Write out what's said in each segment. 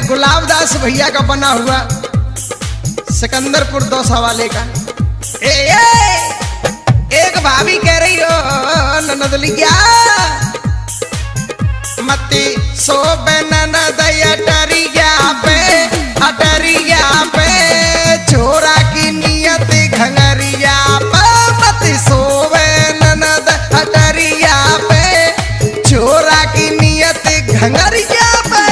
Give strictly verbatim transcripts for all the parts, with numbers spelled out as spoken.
हमारे गुलाबदास भैया का बना हुआ सिकंदरपुर दोसा वाले का। ए, ए, एक भाभी कह रही हो ननदलिया मती सोबे ननदया डरिया पे अडरिया पे छोरा की नियत घंगरिया पे मती सोबे ननद अडरिया पे छोरा की नियत घंगरिया पे।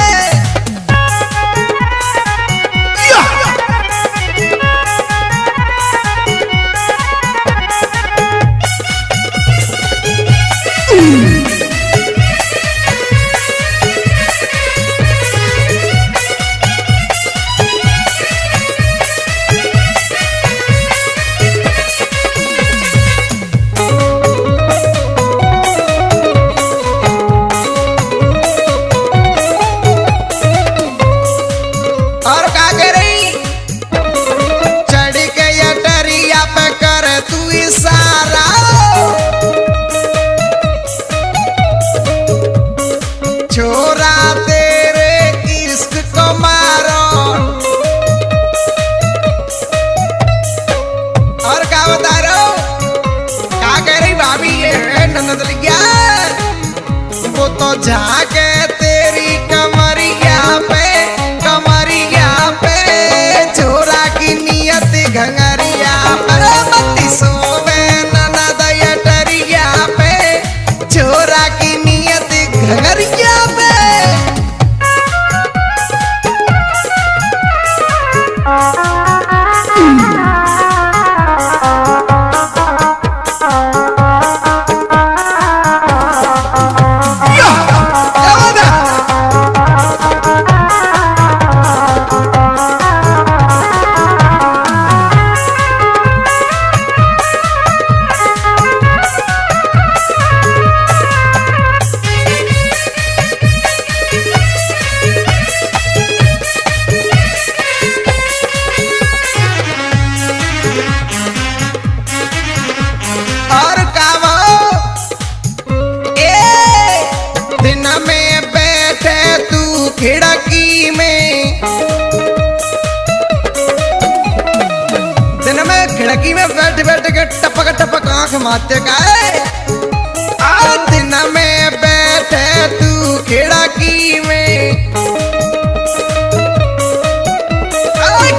जाके तेरी कमरिया पे कमरिया पे छोरा की नियत घंगरिया पर मती सोवे ननदया डरिया पे छोरा की नियत घंगरिया पे। खिड़की में दिन में खिड़की में बैठ बैठ के टपक टपक आंख मारते का आ दिन में बैठे तू खिड़की में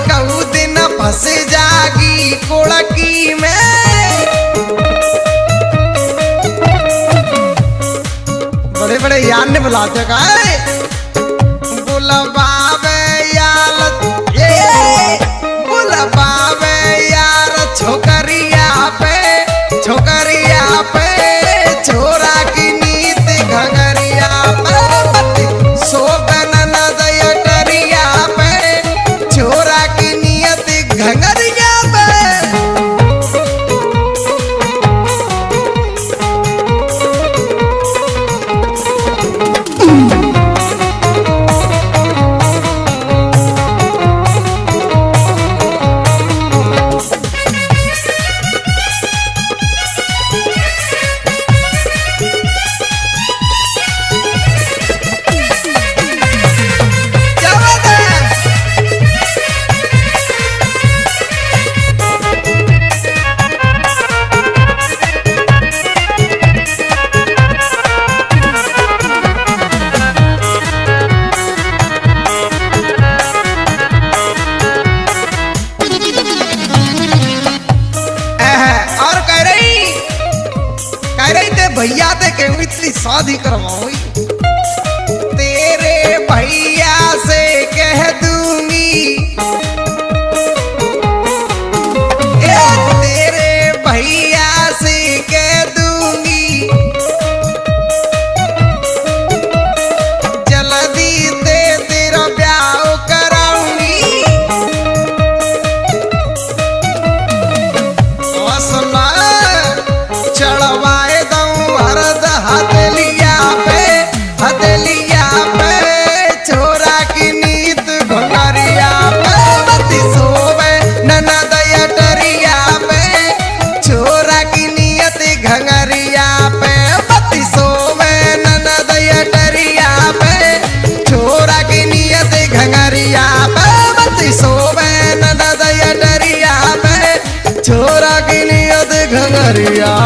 कहू दिन फंस जागी कोड़की में बड़े बड़े यार ने बुलाते का बुलवावे यार ये बुलवावे यार छोकरिया पे छोकरिया पे छोरा की नीत घंगरिया पे सोबे ननदया डरिया पे छोरा की नियत घंगरिया पे। भैया ते के इतनी शादी करवाऊं तेरे भैया से कह दूंगी ए, तेरे भैया से कह दूंगी जल्दी ते तेरा ब्याह कराऊंगी आसमा चढ़वाए हथेलिया पे हथेलिया पे छोरा हरिया।